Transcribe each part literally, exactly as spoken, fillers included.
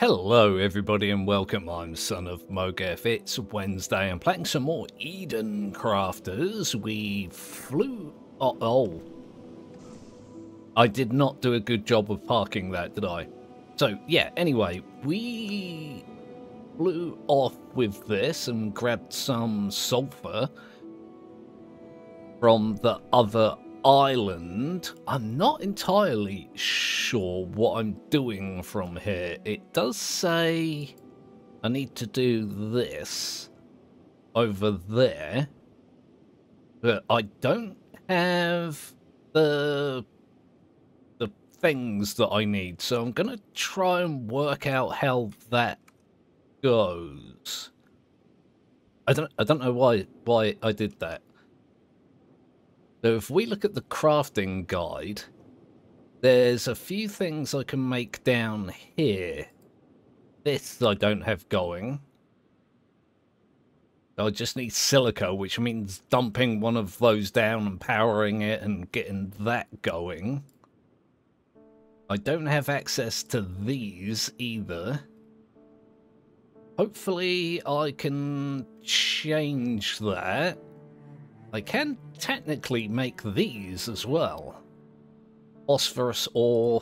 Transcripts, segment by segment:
Hello everybody and welcome, I'm Son of Mowgef. It's Wednesday, I'm playing some more Eden Crafters. We flew... Oh, oh. I did not do a good job of parking that, did I? So, yeah, anyway, we flew off with this and grabbed some sulfur from the other island. I'm not entirely sure what I'm doing from here. It does say I need to do this over there, but I don't have the the things that I need, so I'm gonna try and work out how that goes. I don't I don't know why why I did that. So if we look at the crafting guide, there's a few things I can make down here. This I don't have going. I just need silica, which means dumping one of those down and powering it and getting that going. I don't have access to these either. Hopefully I can change that. I can technically make these as well. Phosphorus ore,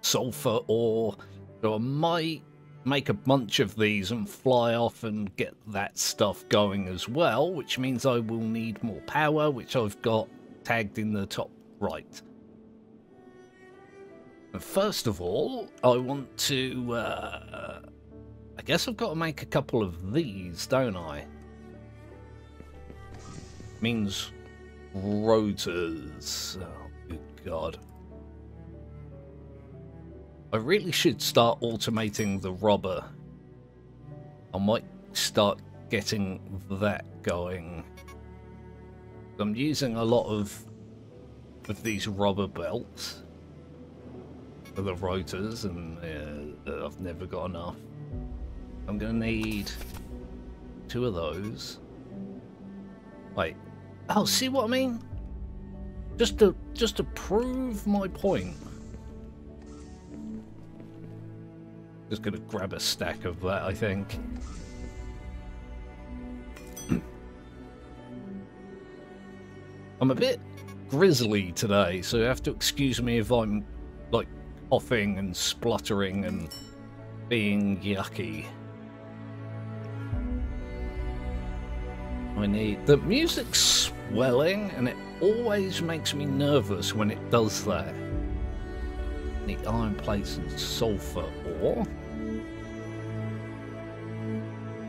sulfur ore. So I might make a bunch of these and fly off and get that stuff going as well, which means I will need more power, which I've got tagged in the top right. And first of all, I want to... Uh, I guess I've got to make a couple of these, don't I? Means rotors. Oh, good God. I really should start automating the robber. I might start getting that going. I'm using a lot of, of these rubber belts for the rotors, and uh, I've never got enough. I'm going to need two of those. Wait. Oh, see what I mean? Just to just to prove my point. Just gonna grab a stack of that, I think. I'm a bit grizzly today, so you have to excuse me if I'm like coughing and spluttering and being yucky. I need the music's swelling, and it always makes me nervous when it does that. Need iron plates and sulfur ore.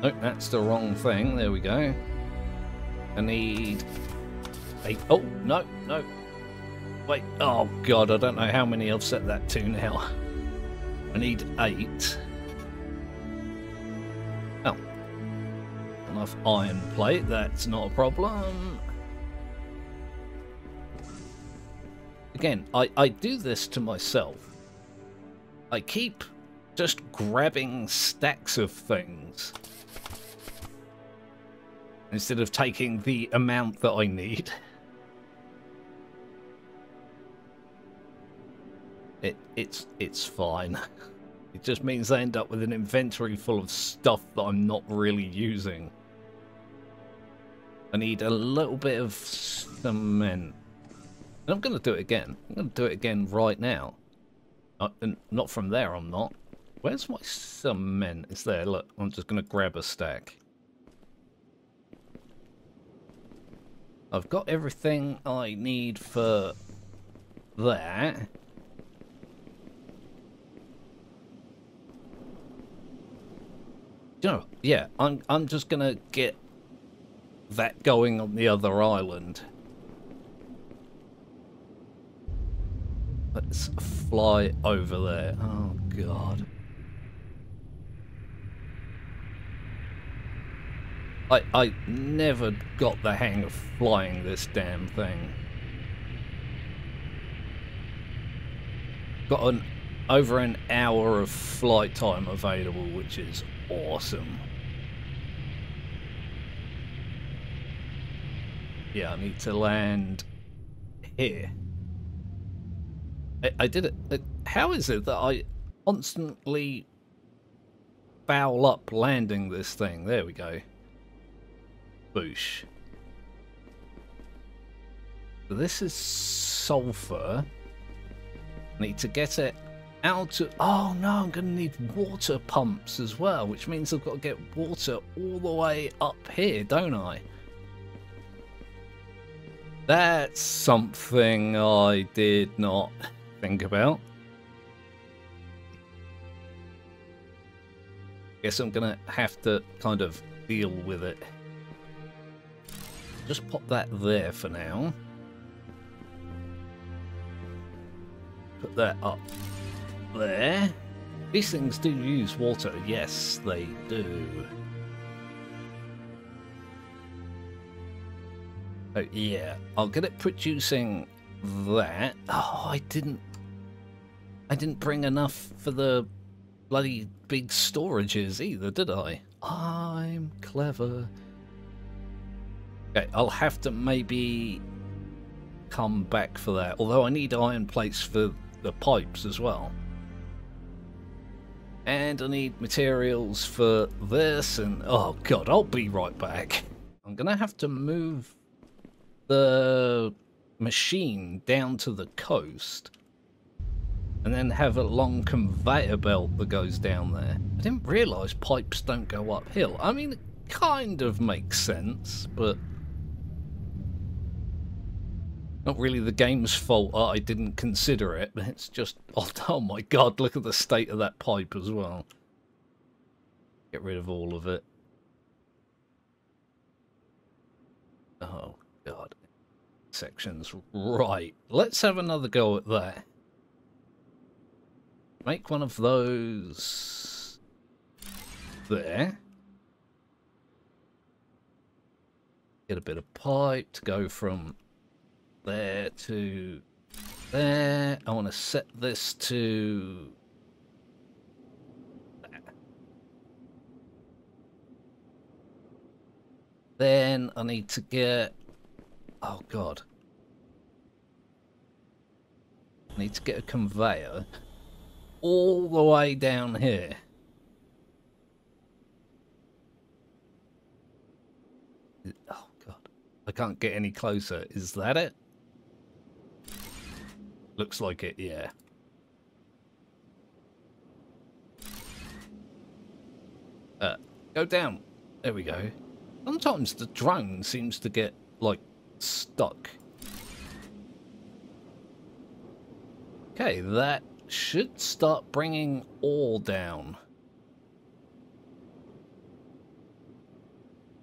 Nope, that's the wrong thing. There we go. I need a... Oh, no, no. Wait, oh God, I don't know how many I've set that to now. I need eight. Enough iron plate, that's not a problem. Again, I, I do this to myself. I keep just grabbing stacks of things instead of taking the amount that I need. It it's it's fine. It just means I end up with an inventory full of stuff that I'm not really using. I need a little bit of cement. And I'm going to do it again. I'm going to do it again right now. Uh, and not from there, I'm not. Where's my cement? It's there. Look, I'm just going to grab a stack. I've got everything I need for that. No, yeah, I'm, I'm just going to get that going on the other island. Let's fly over there. Oh, God. I, I never got the hang of flying this damn thing. Got an over an hour of flight time available, which is awesome. Yeah, I need to land here. I, I did it. How is it that I constantly foul up landing this thing. There we go. Boosh. So this is sulfur. Need to get it out to... Oh no, I'm going to need water pumps as well, which means I've got to get water all the way up here, don't I? That's something I did not think about. Guess I'm going to have to kind of deal with it. Just pop that there for now. Put that up there. These things do use water. Yes, they do. Oh, yeah. I'll get it producing that. Oh, I didn't... I didn't bring enough for the bloody big storages either, did I? I'm clever. Okay, I'll have to maybe come back for that. Although I need iron plates for the pipes as well. And I need materials for this and... Oh, God, I'll be right back. I'm going to have to move the machine down to the coast and then have a long conveyor belt that goes down there. I didn't realise pipes don't go uphill. I mean, it kind of makes sense, but... Not really the game's fault, oh, I didn't consider it. It's just, oh, oh my God, look at the state of that pipe as well. Get rid of all of it. Oh God, sections, right. Let's have another go at that. Make one of those there. Get a bit of pipe to go from there to there. I want to set this to there. Then I need to get, oh God, I need to get a conveyor all the way down here. Oh God, I can't get any closer. Is that it? Looks like it, yeah. Uh, go down. There we go. Sometimes the drone seems to get, like, stuck. Okay, that should start bringing all down.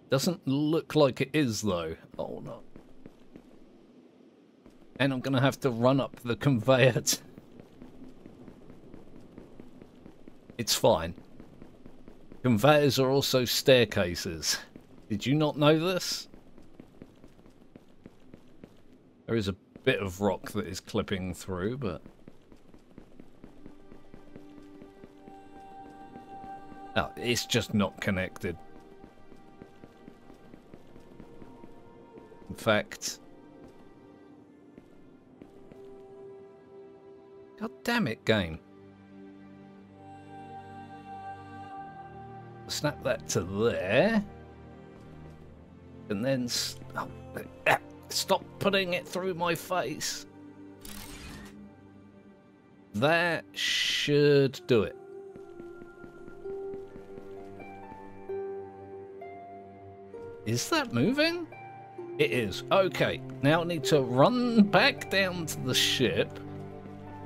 Doesn't look like it is, though. Oh, no. And I'm going to have to run up the conveyor. It's fine. Conveyors are also staircases. Did you not know this? There is a bit of rock that is clipping through, but... Oh, it's just not connected. In fact... God damn it, game. Snap that to there. And then... Oh, ah, stop putting it through my face. That should do it. Is that moving? It is. Okay. Now I need to run back down to the ship.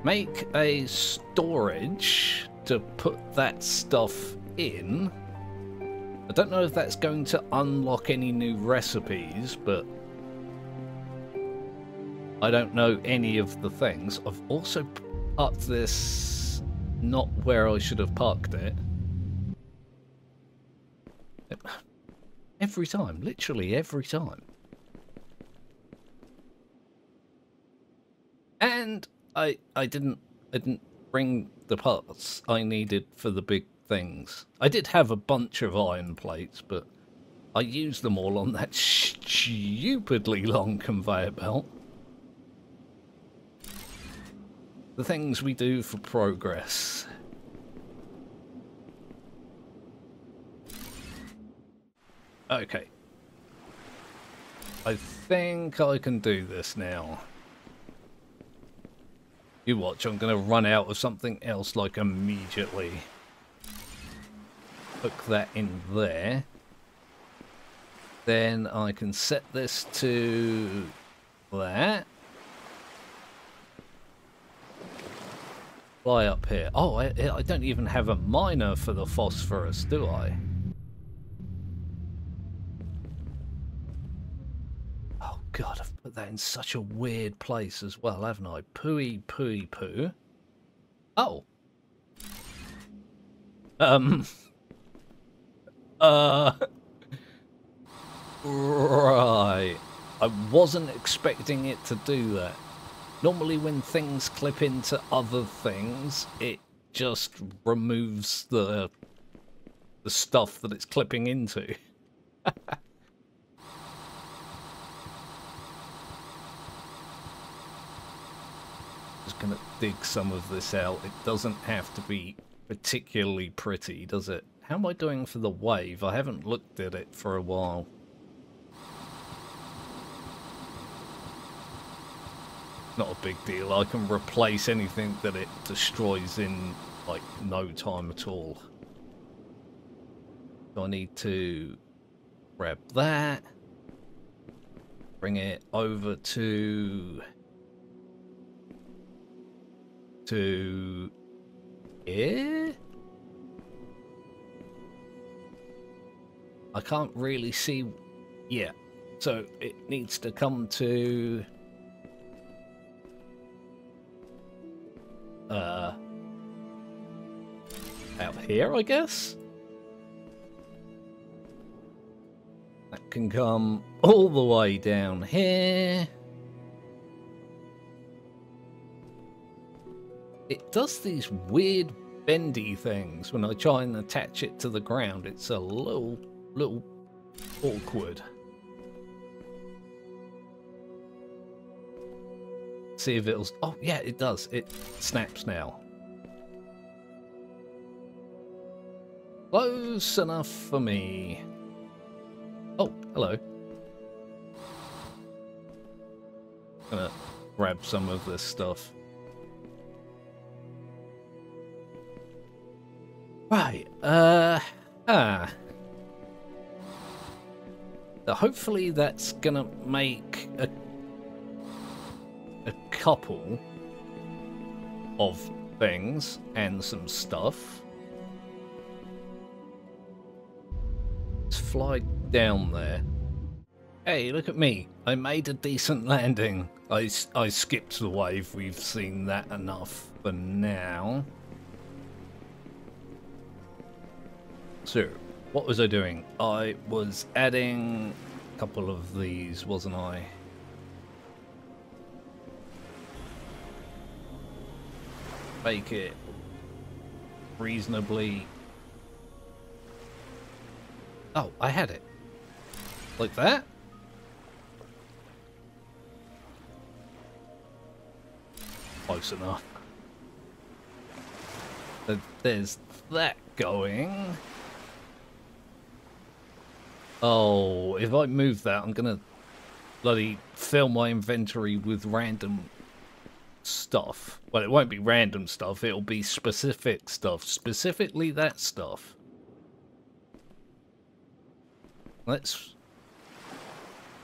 Make a storage to put that stuff in. I don't know if that's going to unlock any new recipes, but I don't know any of the things. I've also parked this not where I should have parked it. Every time, literally every time. And... I, I didn't I didn't bring the parts I needed for the big things. I did have a bunch of iron plates, but I used them all on that stupidly long conveyor belt. The things we do for progress. Okay. I think I can do this now. You watch, I'm going to run out of something else, like, immediately. Hook that in there. Then I can set this to that. Fly up here. Oh, I, I don't even have a miner for the phosphorus, do I? Oh god, I've put that in such a weird place as well, haven't I? Pooey, pooey, poo. Oh. Um. Uh. Right. I wasn't expecting it to do that. Normally when things clip into other things, it just removes the the stuff that it's clipping into. Just gonna dig some of this out. It doesn't have to be particularly pretty, does it? How am I doing for the wave? I haven't looked at it for a while. Not a big deal. I can replace anything that it destroys in like no time at all. So I need to grab that, bring it over to to here. I can't really see. Yeah, so it needs to come to Uh, out here, I guess? That can come all the way down here. It does these weird bendy things when I try and attach it to the ground. It's a little, little awkward. See if it'll... Oh, yeah, it does. It snaps now. Close enough for me. Oh, hello. Gonna grab some of this stuff. Right. Uh... Ah. So hopefully that's gonna make a... a couple of things and some stuff. Let's fly down there. Hey, look at me. I made a decent landing. I, I skipped the wave. We've seen that enough for now. So, what was I doing? I was adding a couple of these, wasn't I? Make it reasonably... Oh, I had it. Like that? Close enough. There's that going. Oh, if I move that, I'm gonna bloody fill my inventory with random... stuff. Well, it won't be random stuff, it'll be specific stuff. Specifically that stuff. Let's...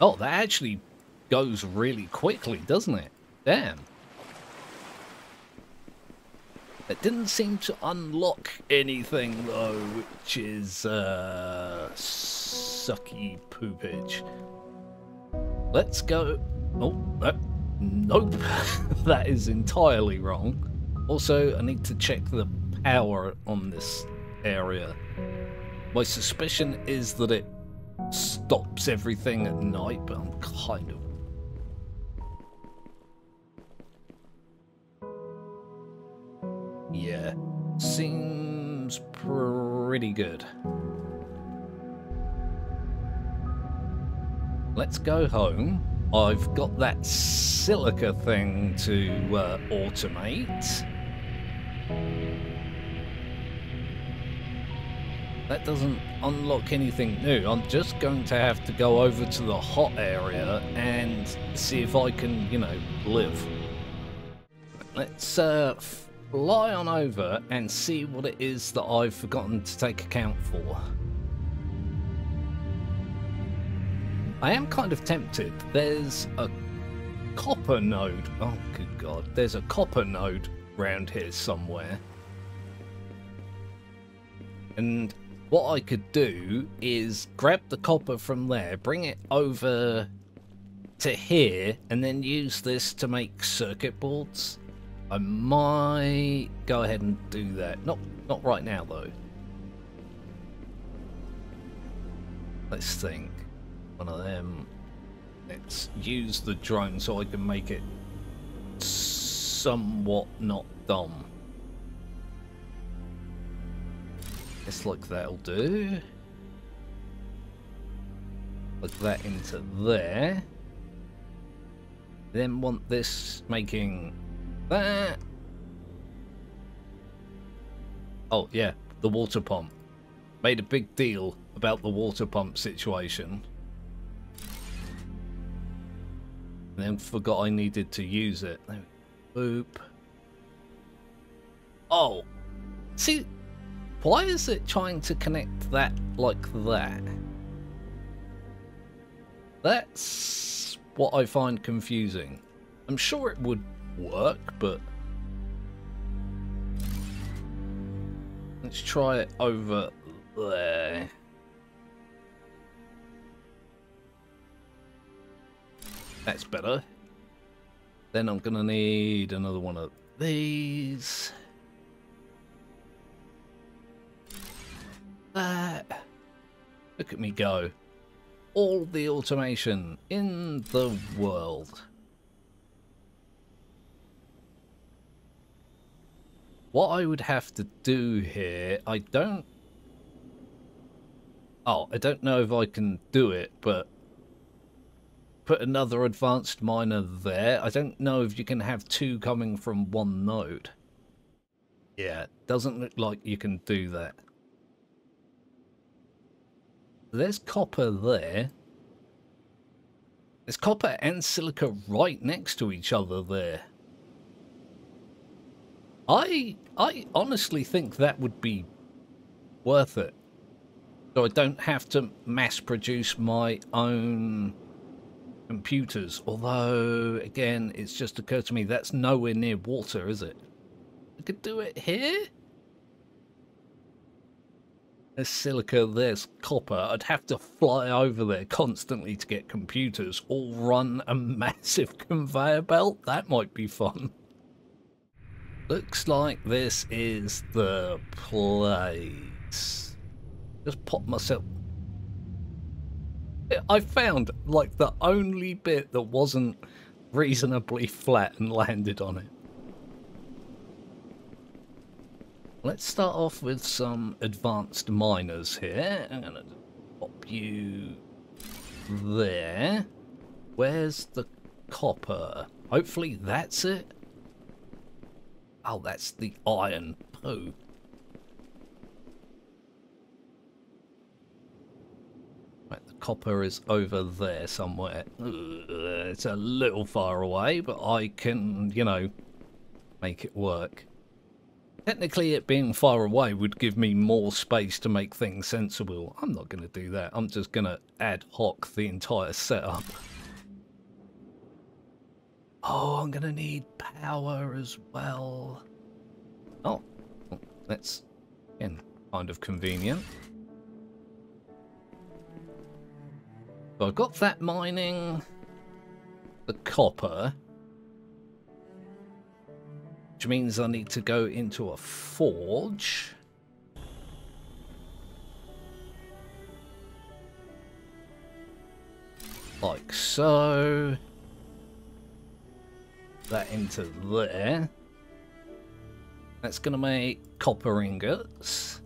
Oh, that actually goes really quickly, doesn't it? Damn. It didn't seem to unlock anything, though, which is, uh... sucky poopage. Let's go... Oh, no. Nope, that is entirely wrong. Also, I need to check the power on this area. My suspicion is that it stops everything at night, but I'm kind of... Yeah, seems pretty good. Let's go home. I've got that silica thing to uh, automate. That doesn't unlock anything new. I'm just going to have to go over to the hot area and see if I can, you know, live. Let's uh, fly on over and see what it is that I've forgotten to take account for. I am kind of tempted. There's a copper node. Oh, good God. There's a copper node round here somewhere. And what I could do is grab the copper from there, bring it over to here, and then use this to make circuit boards. I might go ahead and do that. Not, not right now, though. Let's think. One of them. Let's use the drone so I can make it somewhat not dumb. It's like that'll do. Put that into there. Then want this making that. Oh, yeah, the water pump. Made a big deal about the water pump situation. Then forgot I needed to use it. Boop. Oh. See, why is it trying to connect that like that? That's what I find confusing. I'm sure it would work, but... let's try it over there. That's better. Then I'm gonna need another one of these. That. Look at me go. All the automation in the world. What I would have to do here, I don't... oh, I don't know if I can do it, but... put another advanced miner there. I don't know if you can have two coming from one node. Yeah, doesn't look like you can do that. There's copper there. There's copper and silica right next to each other there. I I honestly think that would be worth it. So I don't have to mass produce my own computers, although again it's just occurred to me that's nowhere near water, is it? I could do it here. There's silica, there's copper. I'd have to fly over there constantly to get computers, all run a massive conveyor belt. That might be fun. Looks like this is the place. Just pop myself. I found, like, the only bit that wasn't reasonably flat and landed on it. Let's start off with some advanced miners here. I'm gonna pop you there. Where's the copper? Hopefully that's it. Oh, that's the iron. Oh. Copper is over there somewhere. It's a little far away, but I can, you know, make it work. Technically, it being far away would give me more space to make things sensible. I'm not going to do that. I'm just going to ad hoc the entire setup. Oh, I'm going to need power as well. Oh, that's, again, kind of convenient. So I've got that mining, the copper, which means I need to go into a forge. Like so. That into there. That's going to make copper ingots.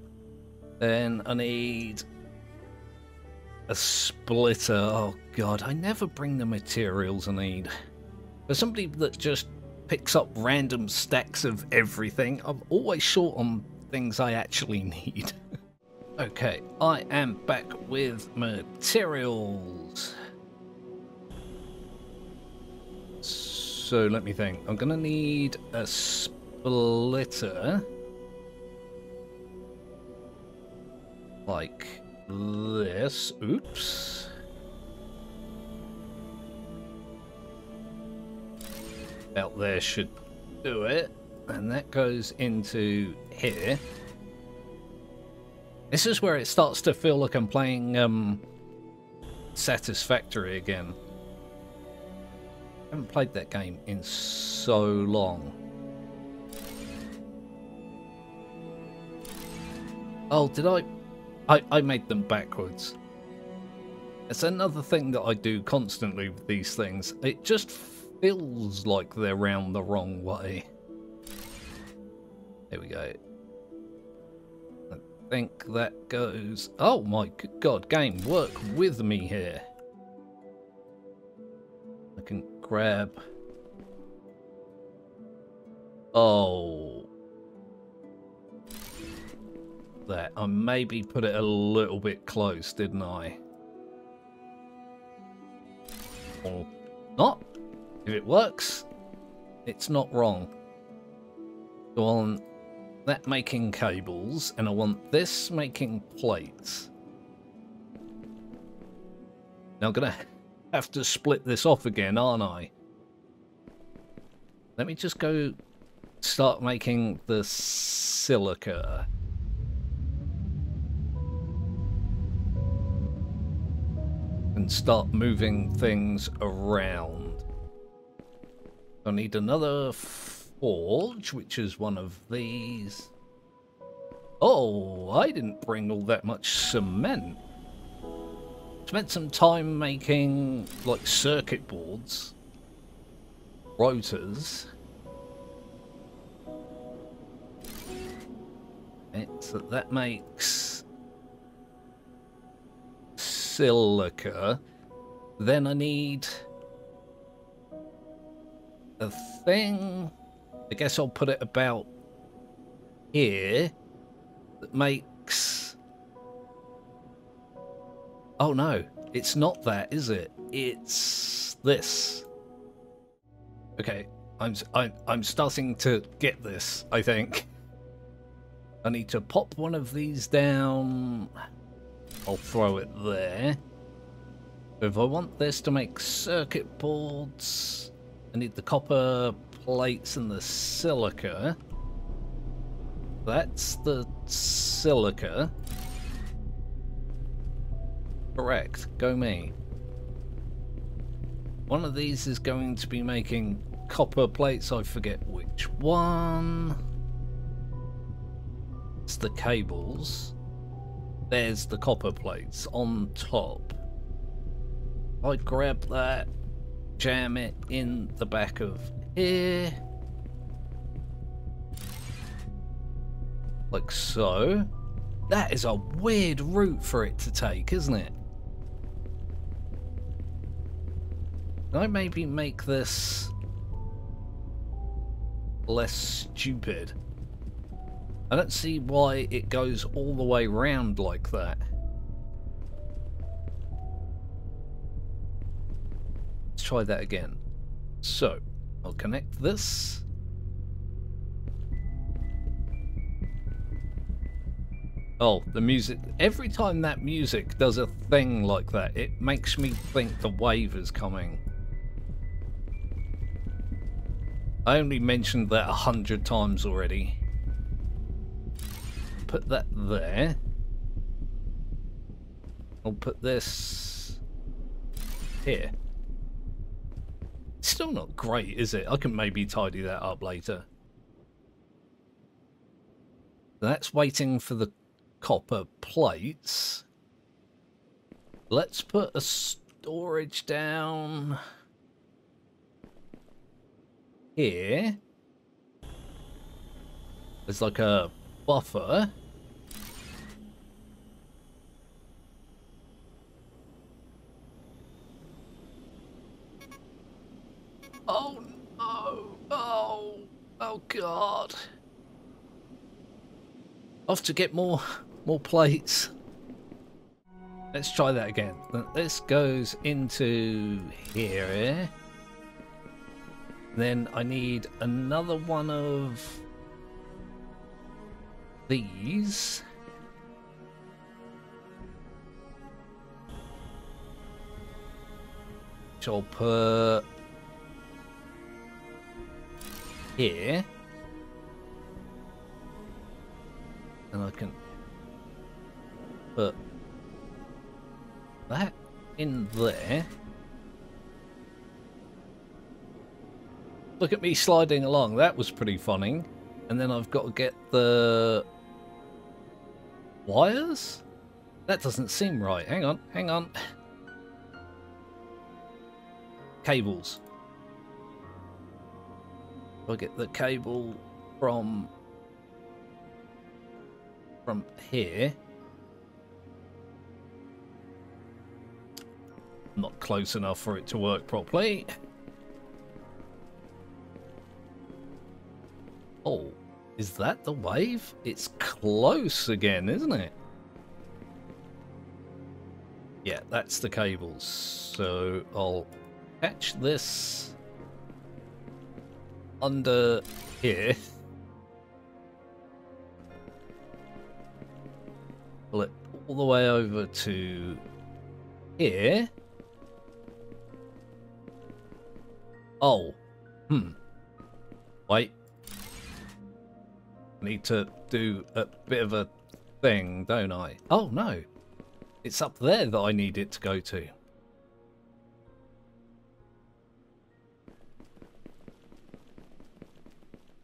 Then I need... a splitter. Oh God, I never bring the materials I need. For somebody that just picks up random stacks of everything, I'm always short on things I actually need. Okay, I am back with materials. So let me think. I'm gonna need a splitter. Like this. Oops. Out there should do it. And that goes into here. This is where it starts to feel like I'm playing um, Satisfactory again. I haven't played that game in so long. Oh, did I? I, I made them backwards. It's another thing that I do constantly with these things. It just feels like they're round the wrong way. There we go. I think that goes... Oh my god, game, work with me here. I can grab... Oh. That. I maybe put it a little bit close, didn't I? Or not. If it works, it's not wrong. Go on. That making cables, and I want this making plates. Now I'm gonna have to split this off again, aren't I? Let me just go start making the silica. And start moving things around. I need another... forge, which is one of these. Oh, I didn't bring all that much cement. Spent some time making, like, circuit boards. Rotors. So that makes... silica. Then I need... a thing... I guess I'll put it about here that makes... Oh no, it's not that, is it? It's this. Okay, I'm, I'm, I'm starting to get this, I think. I need to pop one of these down. I'll throw it there. If I want this to make circuit boards, I need the copper... plates and the silica. That's the silica. Correct. Go me. One of these is going to be making copper plates. I forget which one. It's the cables. There's the copper plates on top. I grab that, jam it in the back of here, like so. That is a weird route for it to take, isn't it? Can I maybe make this less stupid? I don't see why it goes all the way round like that. Let's try that again. So I'll connect this. Oh, the music. Every time that music does a thing like that, it makes me think the wave is coming. I only mentioned that a hundred times already. Put that there. I'll put this here. Still not great, is it? I can maybe tidy that up later. That's waiting for the copper plates. Let's put a storage down here. There's like a buffer. Oh no! Oh! Oh god! Off to get more More plates. Let's try that again. This goes into here. Then I need another one of these. Which I'll put here. And I can put that in there. Look at me sliding along. That was pretty funny. And then I've got to get the wires? That doesn't seem right. Hang on, hang on. Cables. I'll get the cable from from here. Not close enough for it to work properly. Oh, is that the wave? It's close again, isn't it? Yeah, that's the cables. So I'll catch this under here. Pull it all the way over to here. Oh, hmm. Wait. I need to do a bit of a thing, don't I? Oh, no. It's up there that I need it to go to.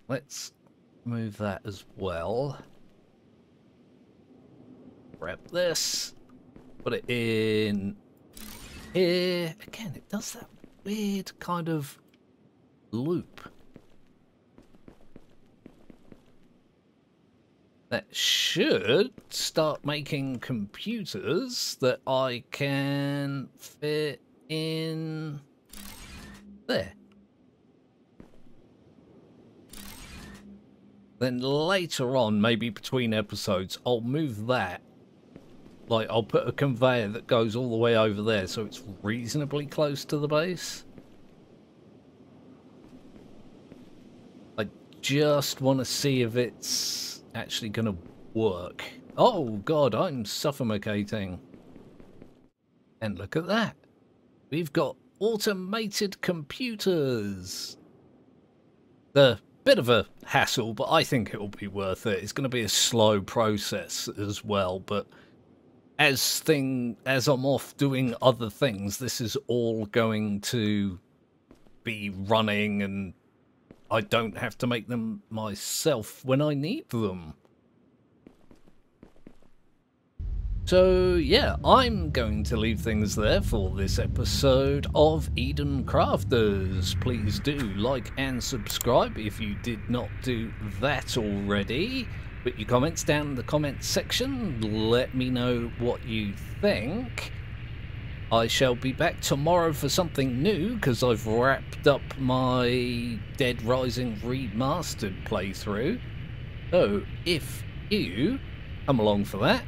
Let's move that as well. Grab this. Put it in here. Again, it does that weird kind of loop. That should start making computers that I can fit in there. Then later on, maybe between episodes, I'll move that. Like, I'll put a conveyor that goes all the way over there, so it's reasonably close to the base. I just want to see if it's actually gonna work. Oh god, I'm suffocating. And look at that, we've got automated computers. The bit of a hassle, but I think it'll be worth it. It's gonna be a slow process as well, but as thing as I'm off doing other things, this is all going to be running, and I don't have to make them myself when I need them. So, yeah, I'm going to leave things there for this episode of Eden Crafters. Please do like and subscribe if you did not do that already. Put your comments down in the comments section. Let me know what you think. I shall be back tomorrow for something new, because I've wrapped up my Dead Rising Remastered playthrough. So, if you come along for that,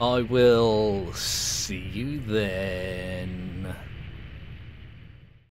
I will see you then.